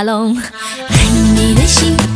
爱你的心。